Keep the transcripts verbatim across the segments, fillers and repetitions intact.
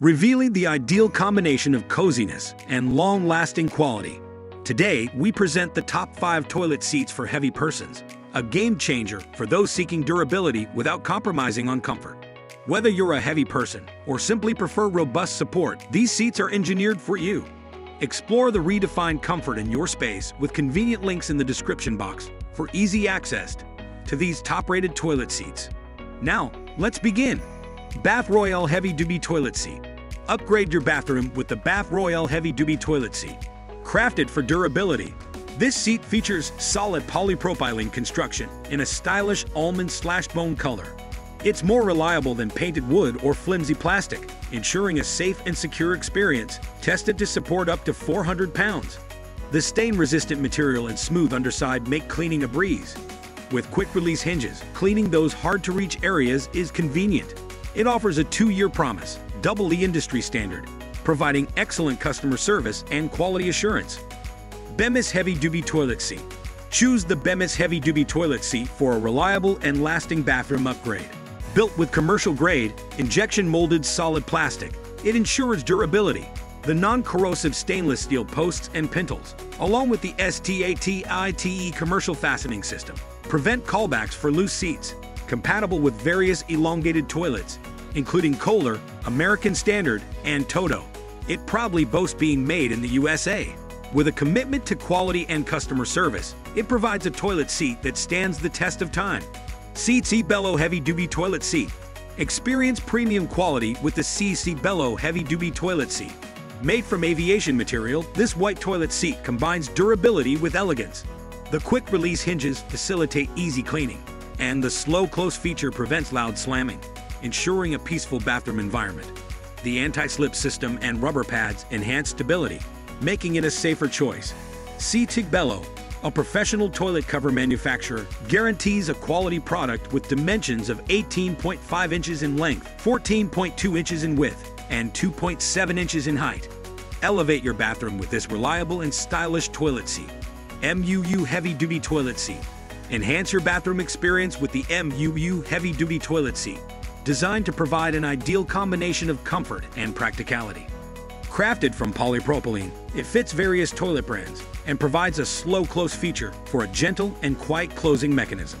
revealing the ideal combination of coziness and long-lasting quality. Today, we present the top five toilet seats for heavy persons, a game-changer for those seeking durability without compromising on comfort. Whether you're a heavy person or simply prefer robust support, these seats are engineered for you. Explore the redefined comfort in your space with convenient links in the description box for easy access to these top-rated toilet seats. Now, let's begin. Bath Royale Heavy Duty Toilet Seat. Upgrade your bathroom with the Bath Royale Heavy Duty Toilet Seat. Crafted for durability, this seat features solid polypropylene construction in a stylish almond-slash-bone color. It's more reliable than painted wood or flimsy plastic, ensuring a safe and secure experience, tested to support up to four hundred pounds. The stain-resistant material and smooth underside make cleaning a breeze. With quick-release hinges, cleaning those hard-to-reach areas is convenient. It offers a two-year promise, double the industry standard, providing excellent customer service and quality assurance. Bemis Heavy Duty Toilet Seat. Choose the Bemis Heavy Duty Toilet Seat for a reliable and lasting bathroom upgrade. Built with commercial-grade, injection-molded solid plastic, it ensures durability. The non-corrosive stainless steel posts and pintles, along with the STATITE commercial fastening system, prevent callbacks for loose seats. Compatible with various elongated toilets, including Kohler, American Standard, and Toto. It proudly boasts being made in the U S A. With a commitment to quality and customer service, it provides a toilet seat that stands the test of time. CCBELLO Heavy Duty Toilet Seat. Experience premium quality with the CCBELLO Heavy Duty Toilet Seat. Made from aviation material, this white toilet seat combines durability with elegance. The quick-release hinges facilitate easy cleaning, and the slow-close feature prevents loud slamming, ensuring a peaceful bathroom environment. The anti-slip system and rubber pads enhance stability, making it a safer choice. CCBELLO, a professional toilet cover manufacturer, guarantees a quality product with dimensions of eighteen point five inches in length, fourteen point two inches in width, and two point seven inches in height. Elevate your bathroom with this reliable and stylish toilet seat. M U U Heavy Duty Toilet Seat. Enhance your bathroom experience with the M U U Heavy Duty Toilet Seat, designed to provide an ideal combination of comfort and practicality. Crafted from polypropylene, it fits various toilet brands and provides a slow-close feature for a gentle and quiet closing mechanism.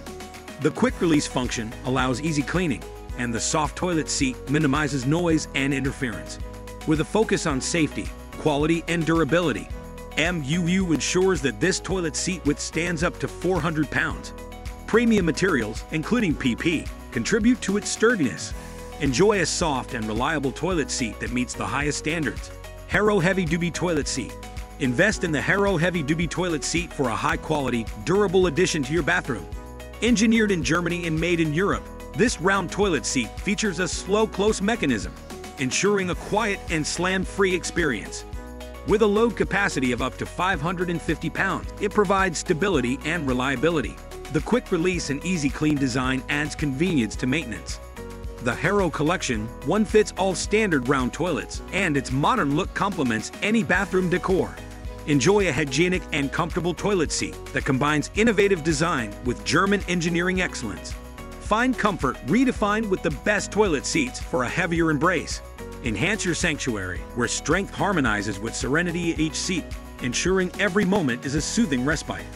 The quick-release function allows easy cleaning, and the soft toilet seat minimizes noise and interference. With a focus on safety, quality, and durability, M U U ensures that this toilet seat withstands up to four hundred pounds. Premium materials, including P P, contribute to its sturdiness. Enjoy a soft and reliable toilet seat that meets the highest standards. HARO Heavy Duty Toilet Seat. Invest in the HARO Heavy Duty Toilet Seat for a high-quality, durable addition to your bathroom. Engineered in Germany and made in Europe, this round toilet seat features a slow-close mechanism, ensuring a quiet and slam-free experience. With a load capacity of up to five hundred fifty pounds, it provides stability and reliability. The quick release and easy clean design adds convenience to maintenance. The HARO collection, one fits all standard round toilets, and its modern look complements any bathroom decor. Enjoy a hygienic and comfortable toilet seat that combines innovative design with German engineering excellence. Find comfort redefined with the best toilet seats for a heavier embrace. Enhance your sanctuary, where strength harmonizes with serenity at each seat, ensuring every moment is a soothing respite.